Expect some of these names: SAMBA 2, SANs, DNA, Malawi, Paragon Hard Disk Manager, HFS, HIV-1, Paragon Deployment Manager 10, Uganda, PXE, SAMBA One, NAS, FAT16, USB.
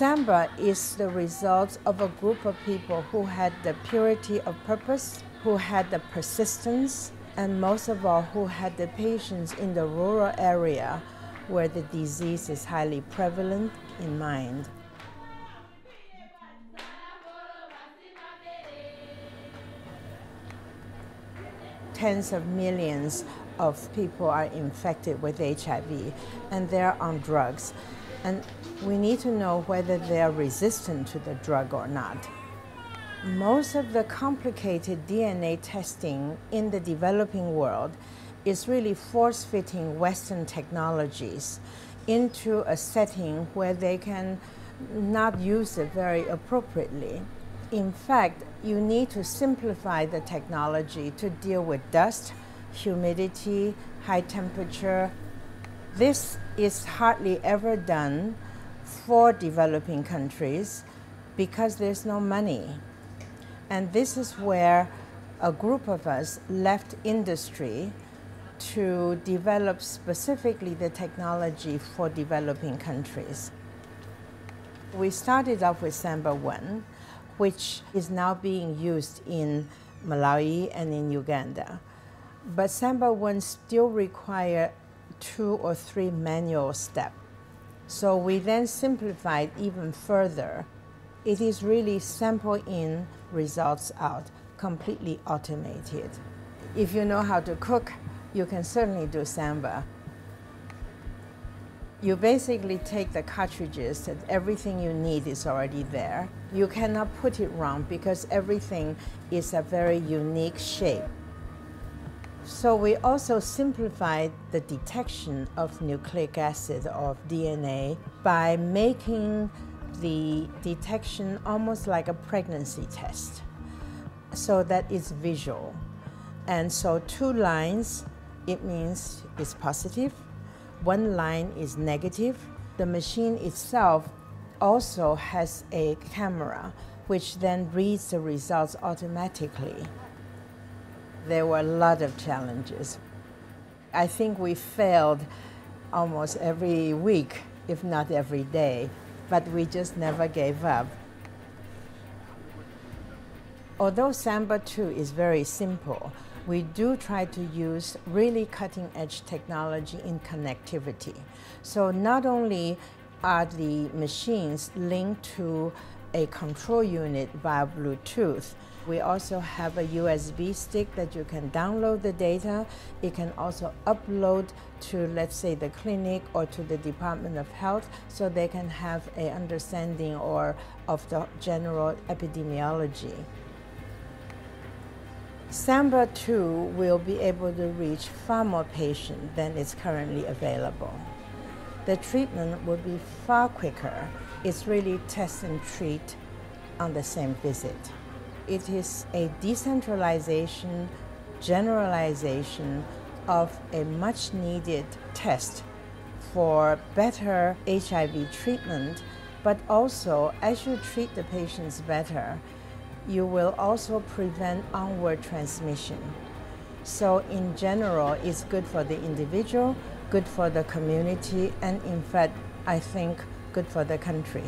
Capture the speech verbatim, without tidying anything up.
Samba is the result of a group of people who had the purity of purpose, who had the persistence, and most of all, who had the patience in the rural area where the disease is highly prevalent in mind. Tens of millions of people are infected with H I V and they're on drugs. And we need to know whether they're resistant to the drug or not. Most of the complicated D N A testing in the developing world is really force-fitting Western technologies into a setting where they can not use it very appropriately. In fact, you need to simplify the technology to deal with dust, humidity, high temperature. This is hardly ever done for developing countries because there's no money. And this is where a group of us left industry to develop specifically the technology for developing countries. We started off with SAMBA One, which is now being used in Malawi and in Uganda. But SAMBA One still requires two or three manual steps. So we then simplified even further. It is really sample in, results out, completely automated. If you know how to cook, you can certainly do SAMBA. You basically take the cartridges and everything you need is already there. You cannot put it wrong because everything is a very unique shape. So we also simplified the detection of nucleic acid or D N A by making the detection almost like a pregnancy test so that it's visual. And so two lines, it means it's positive. One line is negative. The machine itself also has a camera, which then reads the results automatically. There were a lot of challenges. I think we failed almost every week, if not every day, but we just never gave up. Although SAMBA two is very simple, we do try to use really cutting-edge technology in connectivity. So not only are the machines linked to a control unit via Bluetooth, we also have a U S B stick that you can download the data. It can also upload to, let's say, the clinic or to the Department of Health so they can have an understanding or of the general epidemiology. SAMBA two will be able to reach far more patients than is currently available. The treatment will be far quicker. It's really test and treat on the same visit. It is a decentralization, generalization of a much needed test for better H I V treatment, but also as you treat the patients better, you will also prevent onward transmission. So in general, it's good for the individual, good for the community, and in fact, I think, good for the country.